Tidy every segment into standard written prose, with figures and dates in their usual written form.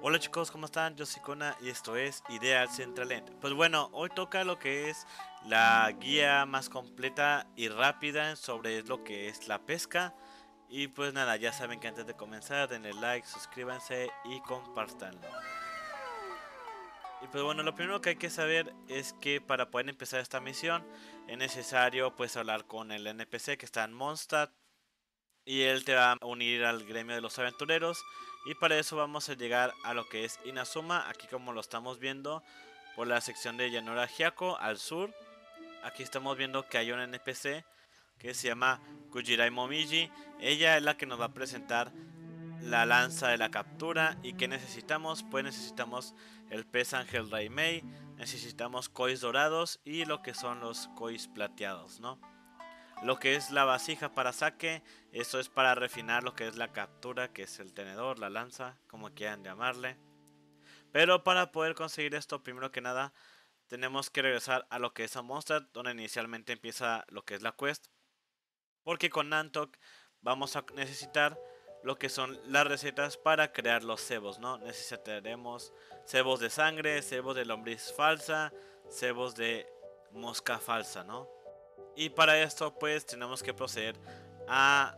Hola chicos, ¿cómo están? Yo soy Kona y esto es Ideal Central End. Pues bueno, hoy toca lo que es la guía más completa y rápida sobre lo que es la pesca. Y pues nada, ya saben que antes de comenzar denle like, suscríbanse y compartanlo. Y pues bueno, lo primero que hay que saber es que para poder empezar esta misión es necesario pues hablar con el NPC que está en Mondstadt. Y él te va a unir al gremio de los aventureros. Y para eso vamos a llegar a lo que es Inazuma. Aquí como lo estamos viendo, por la sección de Yanura Hiako al sur. Aquí estamos viendo que hay un NPC que se llama Kujirai Momiji. Ella es la que nos va a presentar la lanza de la captura. ¿Y qué necesitamos? Pues necesitamos el pez ángel Raimei. Necesitamos kois dorados y lo que son los kois plateados, ¿no? Lo que es la vasija para saque, eso es para refinar lo que es la captura, que es el tenedor, la lanza, como quieran llamarle. Pero para poder conseguir esto, primero que nada, tenemos que regresar a lo que es Amonstra, donde inicialmente empieza lo que es la quest. Porque con Nantok vamos a necesitar lo que son las recetas para crear los cebos, ¿no? Necesitaremos cebos de sangre, cebos de lombriz falsa, cebos de mosca falsa, ¿no? Y para esto pues tenemos que proceder a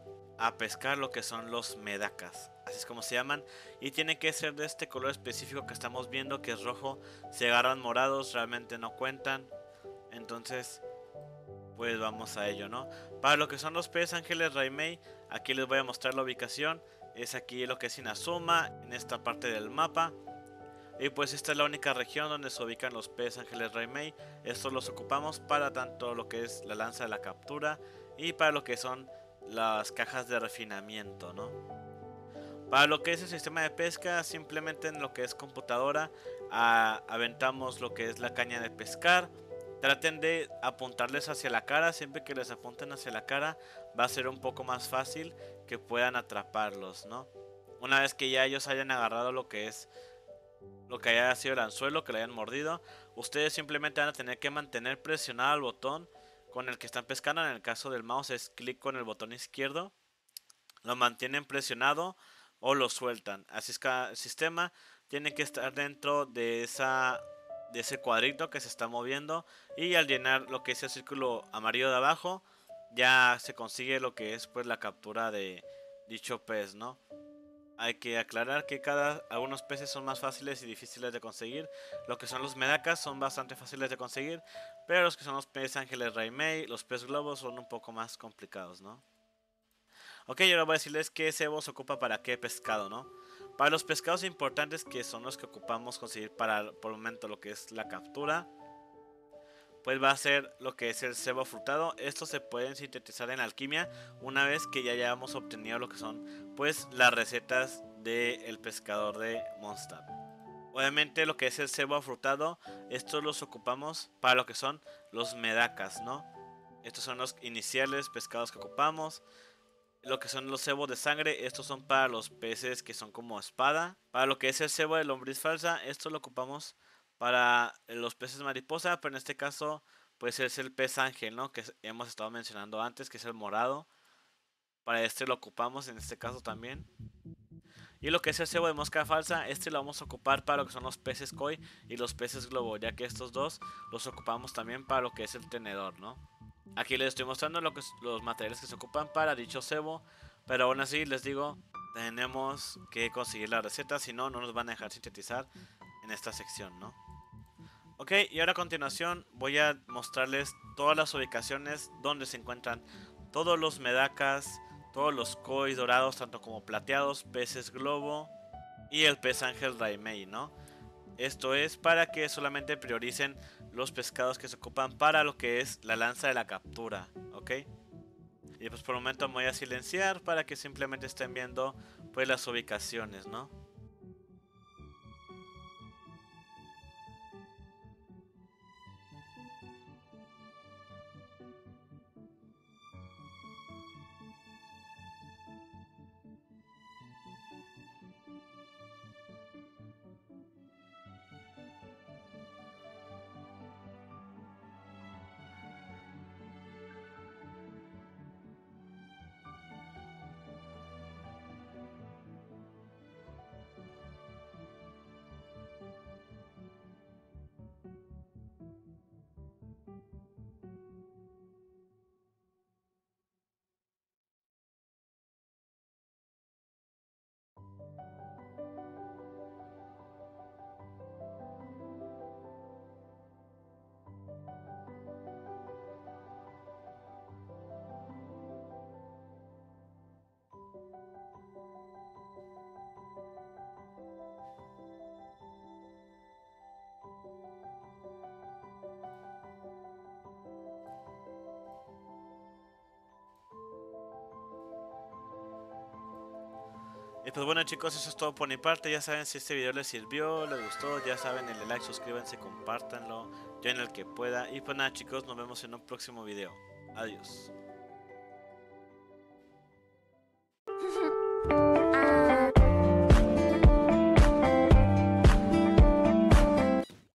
pescar lo que son los medacas, así es como se llaman. Y tiene que ser de este color específico que estamos viendo, que es rojo. Si agarran morados realmente no cuentan. Entonces pues vamos a ello, ¿no? Para lo que son los peces ángeles Raimei, aquí les voy a mostrar la ubicación. Es aquí lo que es Inazuma, en esta parte del mapa. Y pues esta es la única región donde se ubican los peces ángeles Raimei. Estos los ocupamos para tanto lo que es la lanza de la captura y para lo que son las cajas de refinamiento, ¿no? Para lo que es el sistema de pesca, simplemente en lo que es computadora aventamos lo que es la caña de pescar. Traten de apuntarles hacia la cara. Siempre que les apunten hacia la cara va a ser un poco más fácil que puedan atraparlos, ¿no? Una vez que ya ellos hayan agarrado lo que haya sido el anzuelo, que le hayan mordido, ustedes simplemente van a tener que mantener presionado el botón con el que están pescando. En el caso del mouse es clic con el botón izquierdo, lo mantienen presionado o lo sueltan. Así es que el sistema tiene que estar dentro de ese cuadrito que se está moviendo, y al llenar lo que es el círculo amarillo de abajo ya se consigue lo que es pues la captura de dicho pez, ¿no? Hay que aclarar que algunos peces son más fáciles y difíciles de conseguir. Lo que son los medacas son bastante fáciles de conseguir, pero los que son los peces ángeles Raimei, los peces globos, son un poco más complicados, ¿no? Ok, ahora voy a decirles qué cebo se ocupa para qué pescado, ¿no? Para los pescados importantes, que son los que ocupamos conseguir para por el momento lo que es la captura, pues va a ser lo que es el cebo frutado. Estos se pueden sintetizar en alquimia una vez que ya hayamos obtenido lo que son pues las recetas del pescador de Mondstadt. Obviamente lo que es el cebo frutado, estos los ocupamos para lo que son los medacas, ¿no? Estos son los iniciales pescados que ocupamos. Lo que son los cebos de sangre, estos son para los peces que son como espada. Para lo que es el cebo de lombriz falsa, esto lo ocupamos para los peces mariposa, pero en este caso pues es el pez ángel, ¿no? Que hemos estado mencionando antes, que es el morado. Para este lo ocupamos en este caso también. Y lo que es el cebo de mosca falsa, este lo vamos a ocupar para lo que son los peces koi y los peces globo, ya que estos dos los ocupamos también para lo que es el tenedor, ¿no? Aquí les estoy mostrando lo que los materiales que se ocupan para dicho cebo, pero aún así les digo, tenemos que conseguir la receta, si no, no nos van a dejar sintetizar en esta sección, ¿no? Ok, y ahora a continuación voy a mostrarles todas las ubicaciones donde se encuentran todos los medacas, todos los koi dorados, tanto como plateados, peces globo y el pez ángel Raimei, ¿no? Esto es para que solamente prioricen los pescados que se ocupan para lo que es la lanza de la captura, ¿ok? Y pues por el momento me voy a silenciar para que simplemente estén viendo pues las ubicaciones, ¿no? Y pues bueno chicos, eso es todo por mi parte. Ya saben, si este video les sirvió, les gustó, ya saben, denle like, suscríbanse, compártanlo, yo en el que pueda. Y pues nada chicos, nos vemos en un próximo video. Adiós.